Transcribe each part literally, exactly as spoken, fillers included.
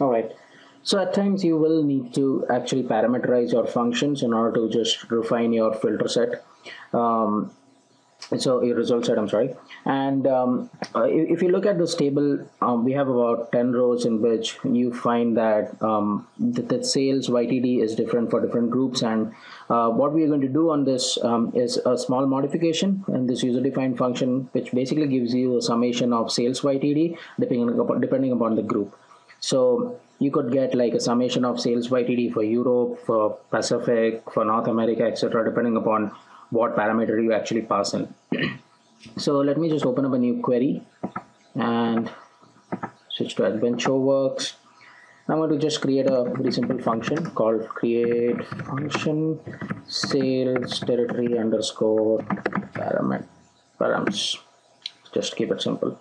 All right. So at times you will need to actually parameterize your functions in order to just refine your filter set. Um, so your result set, I'm sorry. And um, if you look at this table, um, we have about ten rows in which you find that um, that, that sales Y T D is different for different groups. And uh, what we're going to do on this um, is a small modification in this user-defined function, which basically gives you a summation of sales Y T D depending upon, depending upon the group. So you could get like a summation of sales Y T D for Europe, for Pacific, for North America, et cetera, depending upon what parameter you actually pass in. So let me just open up a new query and switch to Adventure Works. I'm going to just create a pretty simple function called create function sales territory underscore params. Just keep it simple.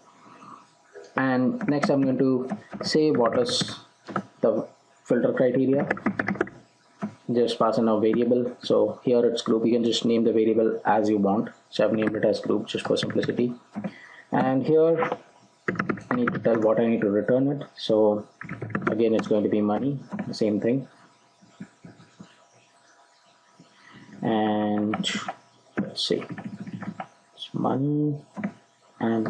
And next I'm going to say what is the filter criteria. Just pass in a variable. So here it's group. You can just name the variable as you want. So I've named it as group just for simplicity. And here I need to tell what I need to return it. So again, it's going to be money, the same thing. And let's see, it's money. And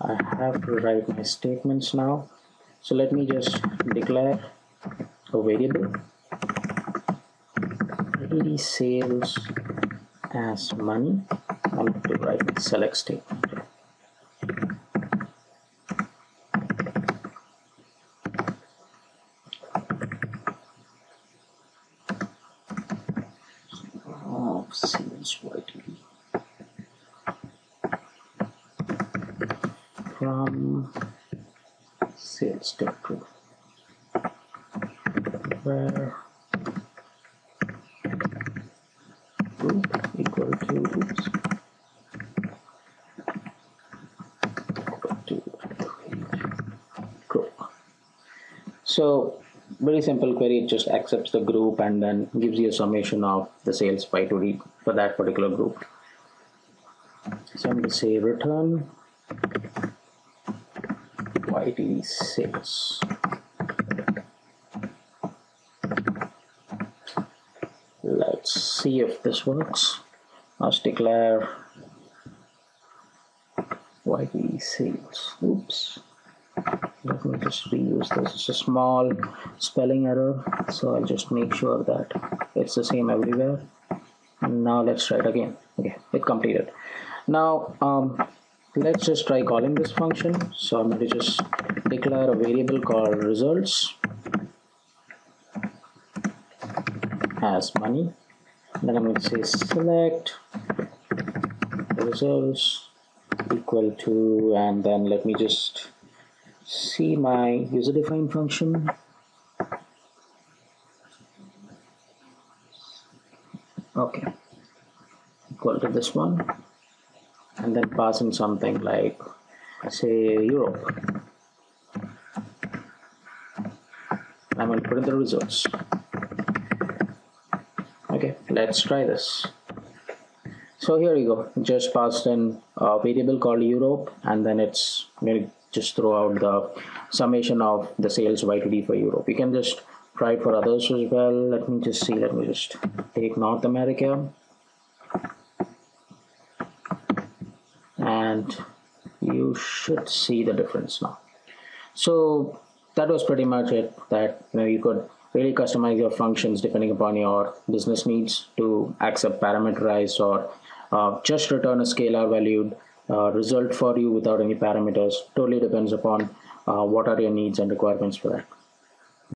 I have to write my statements now. So let me just declare a variable. Y T D sales as money. I'm going to write select statement. Oh, sales Y T D from sales territory where equal to oops, equal to group. So very simple query, it just accepts the group and then gives you a summation of the sales Y T D for that particular group. So I'm going to say return Y T D sales. See if this works. Let's declare Y T D sales. Oops. Let me just reuse this. It's a small spelling error, so I'll just make sure that it's the same everywhere. And now let's try it again. Okay, it completed. Now um, let's just try calling this function. So I'm going to just declare a variable called results as money. Then I'm going to say select results equal to, and then let me just see my user defined function. Okay, equal to this one, and then pass in something like, say, Europe. I'm going to put in the results. Okay, let's try this. So here you go, just passed in a variable called Europe, and then it's going to just throw out the summation of the sales Y T D for Europe. You can just try it for others as well. Let me just see, let me just take North America and you should see the difference now. So that was pretty much it, that you know, you could really customize your functions depending upon your business needs to accept parameterized or uh, just return a scalar valued uh, result for you without any parameters. Totally depends upon uh, what are your needs and requirements for that.